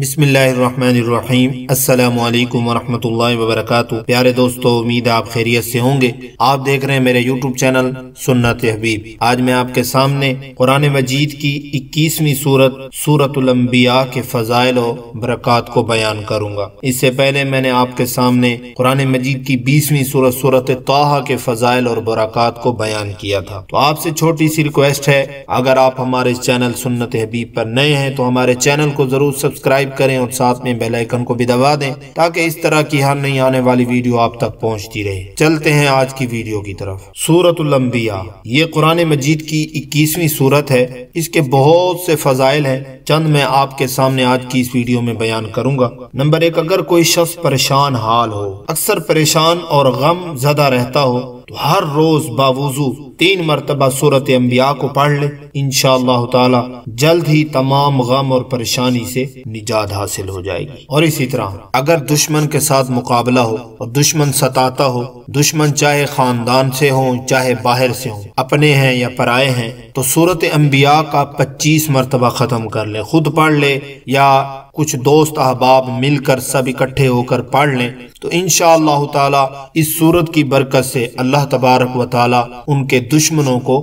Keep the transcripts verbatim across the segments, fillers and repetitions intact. بسم اللہ الرحمن الرحیم۔ السلام علیکم ورحمۃ اللہ وبرکاتہ۔ پیارے دوستو، امید آپ خیریت سے ہوں گے۔ آپ دیکھ رہے ہیں میرے یوٹیوب چینل سنت حبیب۔ آج میں آپ کے سامنے قرآن مجید کی اکیسویں سورت سورت الانبیاء کے فضائل و برکات کو بیان کروں گا۔ اس سے پہلے میں نے آپ کے سامنے قرآن مجید کی بیسویں سورت سورت طہ کے فضائل اور برکات کو بیان کیا تھا۔ تو آپ سے چھوٹی سی ریکویسٹ ہے، اگر آپ ہمارے چینل سنت حبیب پر نئے ہیں تو ہمارے چینل کو ضرور سبسکرائب کریں اور ساتھ میں بیل آئیکن کو بھی دبا دیں تاکہ اس طرح کی ہر نئی آنے والی ویڈیو آپ تک پہنچتی رہے۔ چلتے ہیں آج کی ویڈیو کی طرف۔ سورۃ الانبیاء یہ قرآن مجید کی اکیسویں سورت ہے۔ اس کے بہت سے فضائل ہیں، چند میں آپ کے سامنے آج کی اس ویڈیو میں بیان کروں گا۔ نمبر ایک، اگر کوئی شخص پریشان حال ہو، اکثر پریشان اور غم زدہ رہتا ہو، تو ہر روز باوضو تین مرتبہ سورت انبیاء کو پڑھ لے، انشاءاللہ تعالی جلد ہی تمام غم اور پریشانی سے نجات حاصل ہو جائے گی۔ اور اسی طرح اگر دشمن کے ساتھ مقابلہ ہو اور دشمن ستاتا ہو، دشمن چاہے خاندان سے ہوں چاہے باہر سے ہوں، اپنے ہیں یا پرائے ہیں، تو سورت انبیاء کا پچیس مرتبہ ختم کر لیں، خود پڑھ لے یا کچھ دوست احباب مل کر سب اکٹھے ہو کر پڑھ لیں، تو انشاءاللہ تعالی اس سورت کی برکت سے اللہ تبارک و تعالی ان کے دشمنوں کو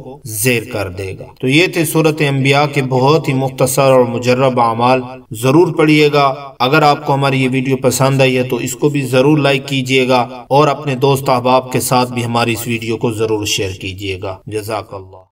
زیر کر دے گا۔ تو یہ تھے سورت انبیاء کے بہت ہی مختصر اور مجرب اعمال۔ ضرور پڑھیے گا۔ اگر آپ کو ہماری یہ ویڈیو پسند آئی ہے تو اس کو بھی ضرور لائک کیجئے گا اور اپنے دوست احباب کے ساتھ بھی ہماری اس ویڈیو کو ضرور شیئر کیجئے گا۔ جزاک اللہ۔